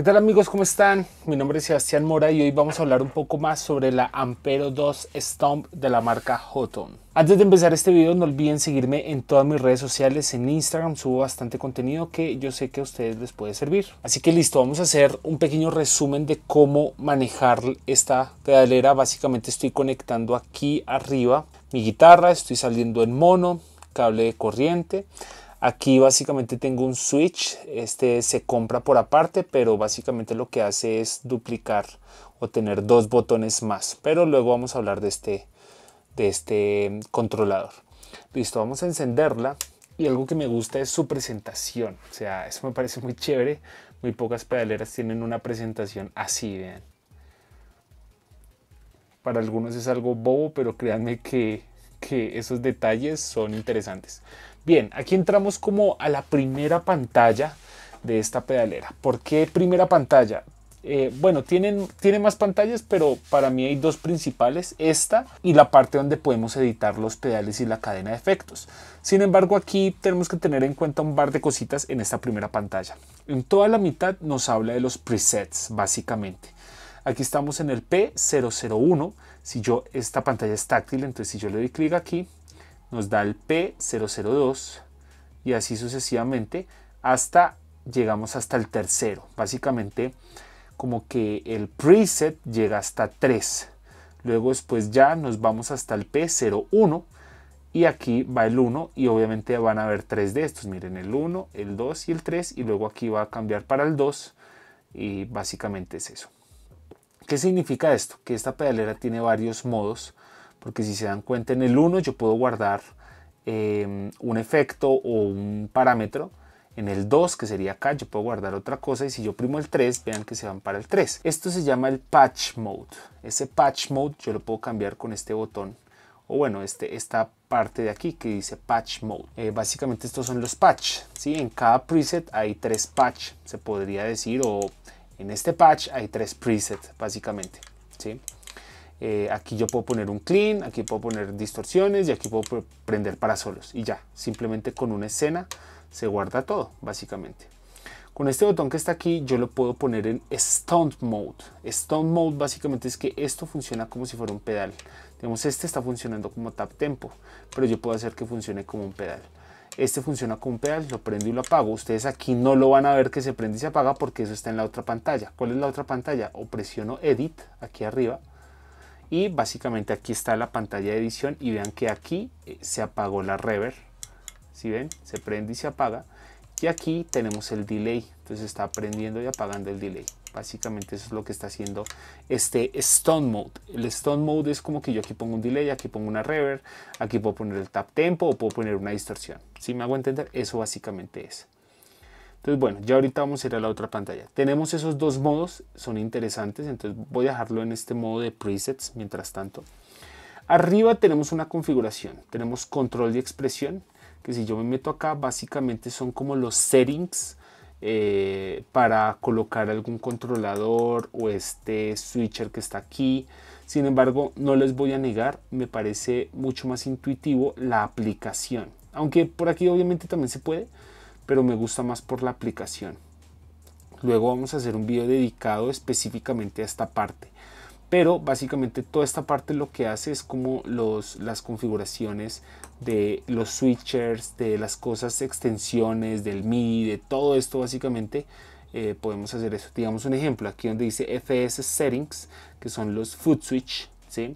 ¿Qué tal amigos? ¿Cómo están? Mi nombre es Sebastián Mora y hoy vamos a hablar un poco más sobre la Ampero II Stomp de la marca Hotone. Antes de empezar este video no olviden seguirme en todas mis redes sociales, en Instagram subo bastante contenido que yo sé que a ustedes les puede servir. Así que listo, vamos a hacer un pequeño resumen de cómo manejar esta pedalera. Básicamente estoy conectando aquí arriba mi guitarra, estoy saliendo en mono, cable de corriente. Aquí básicamente tengo un switch, este se compra por aparte, pero básicamente lo que hace es duplicar o tener dos botones más. Pero luego vamos a hablar de este controlador. Listo, vamos a encenderla y algo que me gusta es su presentación. O sea, eso me parece muy chévere. Muy pocas pedaleras tienen una presentación así, vean. Para algunos es algo bobo, pero créanme que esos detalles son interesantes. Bien, aquí entramos como a la primera pantalla de esta pedalera. ¿Por qué primera pantalla? Bueno, tiene más pantallas, pero para mí hay dos principales, esta y la parte donde podemos editar los pedales y la cadena de efectos. Sin embargo, aquí tenemos que tener en cuenta un par de cositas en esta primera pantalla. En toda la mitad nos habla de los presets, básicamente. Aquí estamos en el P001. Si yo, esta pantalla es táctil, entonces si yo le doy clic aquí, nos da el P002 y así sucesivamente hasta llegamos hasta el tercero. Básicamente como que el preset llega hasta 3. Luego después ya nos vamos hasta el P01 y aquí va el 1 y obviamente van a haber 3 de estos. Miren, el 1, el 2 y el 3 y luego aquí va a cambiar para el 2 y básicamente es eso. ¿Qué significa esto? Que esta pedalera tiene varios modos, porque si se dan cuenta en el 1 yo puedo guardar un efecto o un parámetro, en el 2 que sería acá yo puedo guardar otra cosa y si yo oprimo el 3 vean que se van para el 3. Esto se llama el Patch Mode. Ese Patch Mode yo lo puedo cambiar con este botón o bueno, esta parte de aquí que dice Patch Mode. Básicamente estos son los patch, ¿sí? En cada preset hay 3 patch, se podría decir, o en este patch hay 3 presets, básicamente, ¿sí? Aquí yo puedo poner un clean, aquí puedo poner distorsiones y aquí puedo prender parasolos. Y ya, simplemente con una escena se guarda todo, básicamente. Con este botón que está aquí, yo lo puedo poner en Stomp Mode. Stomp Mode básicamente es que esto funciona como si fuera un pedal. Digamos, este está funcionando como Tap Tempo, pero yo puedo hacer que funcione como un pedal. Este funciona con un pedal, lo prendo y lo apago. Ustedes aquí no lo van a ver que se prende y se apaga porque eso está en la otra pantalla. ¿Cuál es la otra pantalla? O presiono Edit aquí arriba y básicamente aquí está la pantalla de edición y vean que aquí se apagó la reverb. ¿Sí ven? Se prende y se apaga. Y aquí tenemos el delay, entonces está prendiendo y apagando el delay. Básicamente eso es lo que está haciendo este Stomp Mode. El Stomp Mode es como que yo aquí pongo un delay, aquí pongo una reverb, aquí puedo poner el tap tempo o puedo poner una distorsión. ¿Sí me hago entender? Eso básicamente es. Entonces bueno, ya ahorita vamos a ir a la otra pantalla. Tenemos esos dos modos, son interesantes, entonces voy a dejarlo en este modo de presets mientras tanto. Arriba tenemos una configuración, tenemos control y expresión, que si yo me meto acá básicamente son como los settings para colocar algún controlador o este switcher que está aquí. Sin embargo, no les voy a negar, me parece mucho más intuitivo la aplicación, aunque por aquí obviamente también se puede, pero me gusta más por la aplicación. Luego vamos a hacer un video dedicado específicamente a esta parte, pero básicamente toda esta parte lo que hace es como las configuraciones de los switchers, de las cosas, extensiones, del MIDI, de todo esto básicamente podemos hacer eso. Digamos un ejemplo, aquí donde dice FS Settings, que son los foot switch, ¿sí?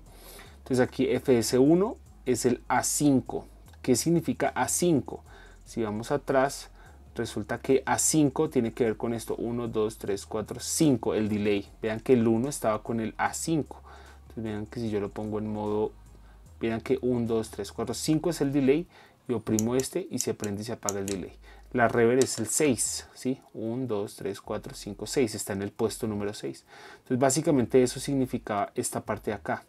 Entonces aquí FS1 es el A5. ¿Qué significa A5? Si vamos atrás, resulta que A5 tiene que ver con esto, 1, 2, 3, 4, 5, el delay. Vean que el 1 estaba con el A5. Entonces vean que si yo lo pongo en modo, vean que 1, 2, 3, 4, 5 es el delay. Yo oprimo este y se prende y se apaga el delay. La reverb es el 6, ¿sí? 1, 2, 3, 4, 5, 6, está en el puesto número 6. Entonces básicamente eso significaba esta parte de acá.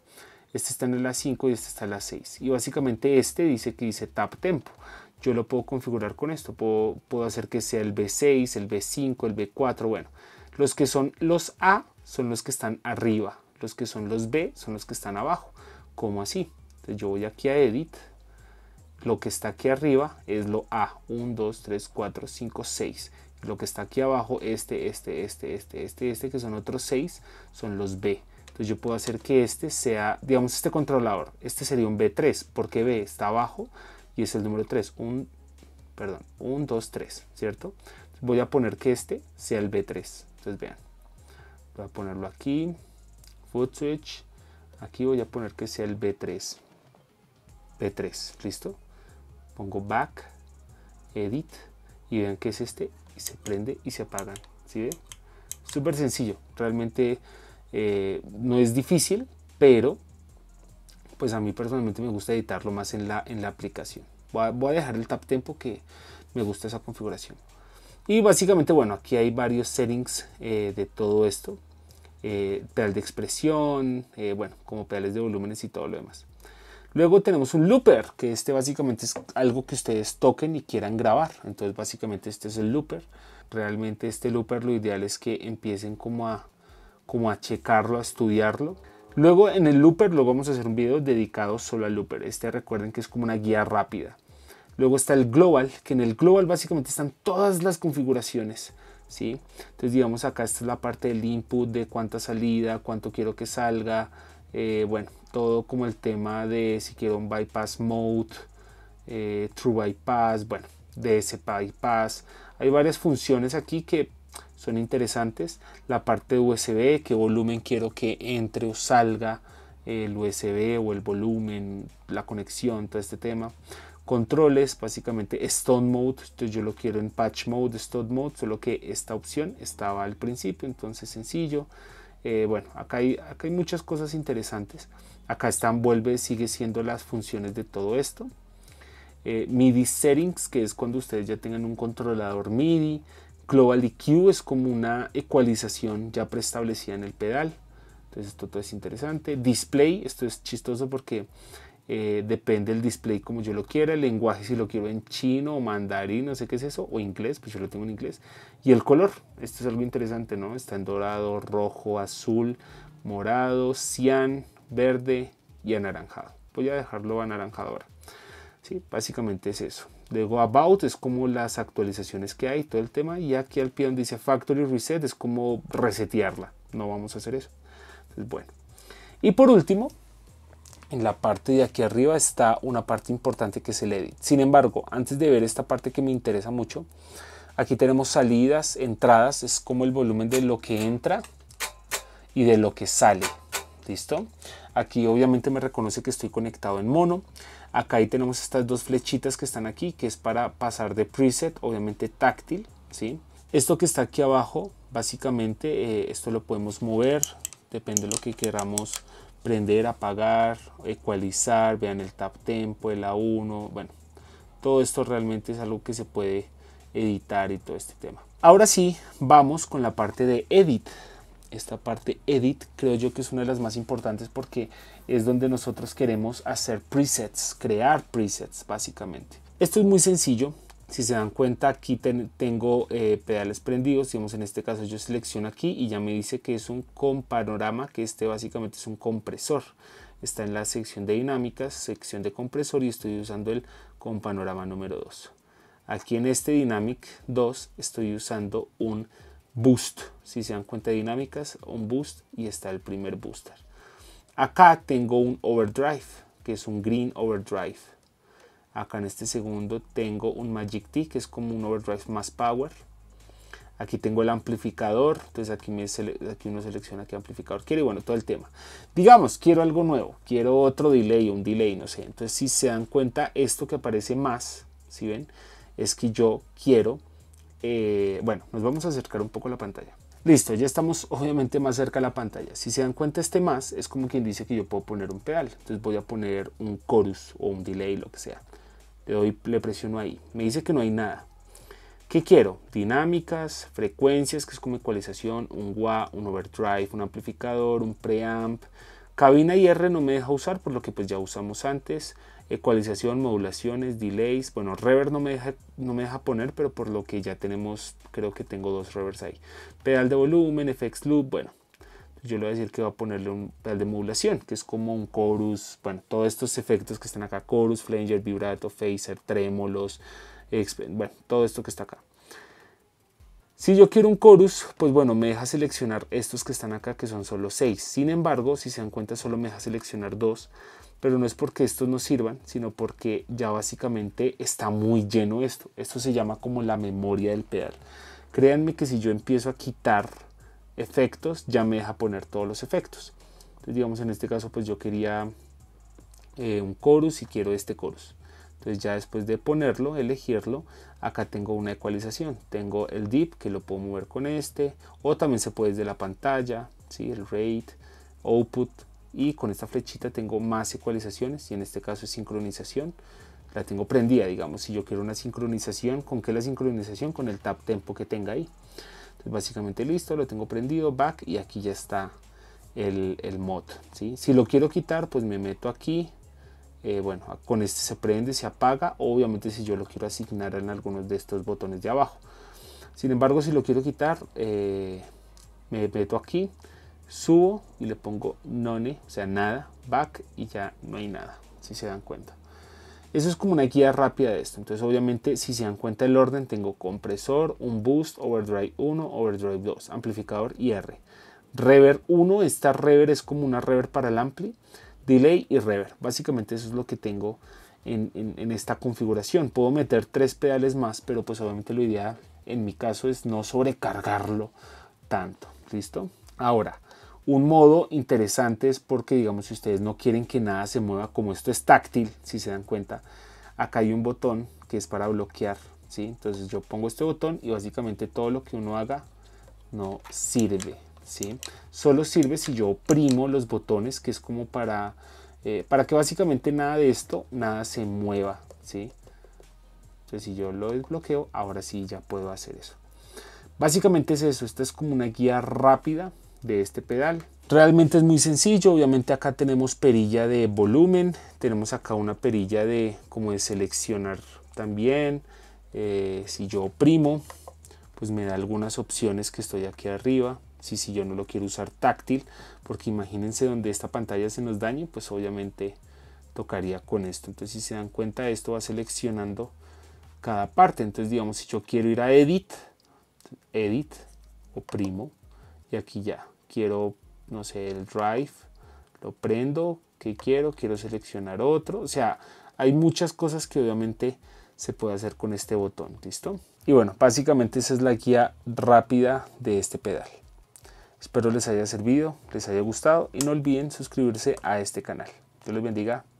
Este está en el A5 y este está en el A6. Y básicamente este dice Tap Tempo. Yo lo puedo configurar con esto, puedo hacer que sea el B6, el B5, el B4, bueno. Los que son los A son los que están arriba, los que son los B son los que están abajo, como así. Entonces yo voy aquí a Edit, lo que está aquí arriba es lo A, 1, 2, 3, 4, 5, 6. lo que está aquí abajo, este, que son otros 6, son los B. Entonces yo puedo hacer que este sea, digamos, este controlador, este sería un B3, porque B está abajo y es el número 3, perdón, 1, 2, 3, ¿cierto? Entonces voy a poner que este sea el B3, entonces vean, voy a ponerlo aquí, foot switch, aquí voy a poner que sea el B3, B3, ¿listo? Pongo back, edit, y vean que es este, y se prende y se apagan, ¿sí ven? Súper sencillo, realmente no es difícil, pero pues a mí personalmente me gusta editarlo más en la aplicación. Voy a dejar el Tap Tempo, que me gusta esa configuración. Y básicamente, bueno, aquí hay varios settings de todo esto, pedal de expresión, bueno, como pedales de volúmenes y todo lo demás. Luego tenemos un looper, que este básicamente es algo que ustedes toquen y quieran grabar. Entonces básicamente este es el looper. Realmente este looper lo ideal es que empiecen como a checarlo, a estudiarlo. Luego en el looper, luego vamos a hacer un video dedicado solo al looper. Este recuerden que es como una guía rápida. Luego está el global, que en el global básicamente están todas las configuraciones, ¿sí? Entonces digamos acá esta es la parte del input, de cuánta salida, cuánto quiero que salga. Bueno, todo como el tema de si quiero un bypass mode, true bypass, bueno, DS bypass. Hay varias funciones aquí que son interesantes. La parte de USB, qué volumen quiero que entre o salga el USB o el volumen, la conexión, todo este tema. Controles, básicamente Stomp Mode, entonces yo lo quiero en Patch Mode, Stomp Mode, solo que esta opción estaba al principio, entonces sencillo. Bueno, acá hay muchas cosas interesantes. Acá están, sigue siendo las funciones de todo esto. MIDI settings, que es cuando ustedes ya tengan un controlador MIDI. Global EQ es como una ecualización ya preestablecida en el pedal. Entonces esto todo es interesante. Display, esto es chistoso porque depende del display como yo lo quiera. El lenguaje, si lo quiero en chino o mandarín, no sé qué es eso, o inglés, pues yo lo tengo en inglés. Y el color, esto es algo interesante, ¿no? Está en dorado, rojo, azul, morado, cian, verde y anaranjado. Voy a dejarlo anaranjado ahora. Sí, básicamente es eso. Luego about es como las actualizaciones que hay, todo el tema. Y aquí al pie donde dice factory reset es como resetearla. No vamos a hacer eso. Entonces, bueno. Y por último, en la parte de aquí arriba está una parte importante que es el edit. Sin embargo, antes de ver esta parte que me interesa mucho, aquí tenemos salidas, entradas, es como el volumen de lo que entra y de lo que sale. ¿Listo? Aquí obviamente me reconoce que estoy conectado en mono. Acá ahí tenemos estas dos flechitas que están aquí, que es para pasar de preset, obviamente táctil, ¿sí? Esto que está aquí abajo, básicamente esto lo podemos mover, depende de lo que queramos prender, apagar, ecualizar, vean el Tap Tempo, el A1, bueno, todo esto realmente es algo que se puede editar y todo este tema. Ahora sí, vamos con la parte de edit. Esta parte edit creo yo que es una de las más importantes porque es donde nosotros queremos hacer presets, crear presets básicamente. Esto es muy sencillo. Si se dan cuenta, aquí tengo pedales prendidos, digamos en este caso yo selecciono aquí y ya me dice que es un panorama, que este básicamente es un compresor. Está en la sección de dinámicas, sección de compresor, y estoy usando el panorama número 2. Aquí en este Dynamic 2 estoy usando un boost. Si se dan cuenta de dinámicas, un boost y está el primer booster. Acá tengo un overdrive, que es un green overdrive. Acá en este segundo tengo un Magic T, que es como un overdrive más power. Aquí tengo el amplificador, entonces aquí uno selecciona qué amplificador quiere, y bueno, todo el tema. Digamos, quiero algo nuevo, quiero otro delay, un delay, no sé. Entonces, si se dan cuenta, esto que aparece más, ¿sí ven? Es que yo quiero, bueno, nos vamos a acercar un poco a la pantalla. Listo, ya estamos obviamente más cerca a la pantalla. Si se dan cuenta, este más es como quien dice que yo puedo poner un pedal. Entonces voy a poner un chorus o un delay, lo que sea. Le presiono ahí. Me dice que no hay nada. ¿Qué quiero? Dinámicas, frecuencias, que es como ecualización, un wah, un overdrive, un amplificador, un preamp. Cabina IR no me deja usar, por lo que pues ya usamos antes. Ecualización, modulaciones, delays. Bueno, reverb no me deja poner, pero por lo que ya tenemos, creo que tengo dos reverbs ahí. Pedal de volumen, FX loop, bueno. Yo le voy a decir que va a ponerle un pedal de modulación, que es como un chorus, bueno, todos estos efectos que están acá, chorus, flanger, vibrato, phaser, trémolos, bueno, todo esto que está acá. Si yo quiero un chorus, pues bueno, me deja seleccionar estos que están acá, que son solo 6. Sin embargo, si se dan cuenta, solo me deja seleccionar 2. Pero no es porque estos no sirvan, sino porque ya básicamente está muy lleno esto. Esto se llama como la memoria del pedal. Créanme que si yo empiezo a quitar efectos, ya me deja poner todos los efectos. Entonces, digamos, en este caso, pues yo quería un chorus y quiero este chorus. Entonces ya después de ponerlo, elegirlo, acá tengo una ecualización. Tengo el dip, que lo puedo mover con este, o también se puede desde la pantalla, ¿sí? El rate, output, y con esta flechita tengo más ecualizaciones, y en este caso es sincronización. La tengo prendida, digamos, si yo quiero una sincronización, ¿con qué la sincronización? Con el tap tempo que tenga ahí. Entonces básicamente listo, lo tengo prendido, back, y aquí ya está el mod, ¿sí? Si lo quiero quitar, pues me meto aquí. Bueno, con este se prende, se apaga, obviamente si yo lo quiero asignar en algunos de estos botones de abajo. Sin embargo, si lo quiero quitar, me meto aquí, subo y le pongo none, o sea nada, back, y ya no hay nada, si se dan cuenta. Eso es como una guía rápida de esto. Entonces obviamente si se dan cuenta el orden, tengo compresor, un boost, overdrive 1, overdrive 2, amplificador IR. Reverb 1, esta reverb es como una reverb para el ampli. Delay y reverb, básicamente eso es lo que tengo en esta configuración. Puedo meter 3 pedales más, pero pues obviamente lo ideal en mi caso es no sobrecargarlo tanto, ¿listo? Ahora, un modo interesante es porque, digamos, si ustedes no quieren que nada se mueva, como esto es táctil, si se dan cuenta, acá hay un botón que es para bloquear, ¿sí? Entonces yo pongo este botón y básicamente todo lo que uno haga no sirve. ¿Sí? Solo sirve si yo oprimo los botones, que es como para que básicamente nada de esto, nada se mueva, ¿sí? Entonces si yo lo desbloqueo, ahora sí ya puedo hacer eso. Básicamente es eso, esta es como una guía rápida de este pedal. Realmente es muy sencillo, obviamente acá tenemos perilla de volumen, tenemos acá una perilla de como de seleccionar también, si yo oprimo, pues me da algunas opciones que estoy aquí arriba. Si yo no lo quiero usar táctil, porque imagínense donde esta pantalla se nos dañe, pues obviamente tocaría con esto. Entonces si se dan cuenta, esto va seleccionando cada parte. Entonces digamos, si yo quiero ir a edit, oprimo y aquí ya quiero, no sé, el drive, lo prendo, que quiero seleccionar otro. O sea, hay muchas cosas que obviamente se puede hacer con este botón, ¿listo? Y bueno, básicamente esa es la guía rápida de este pedal. Espero les haya servido, les haya gustado y no olviden suscribirse a este canal. Dios los bendiga.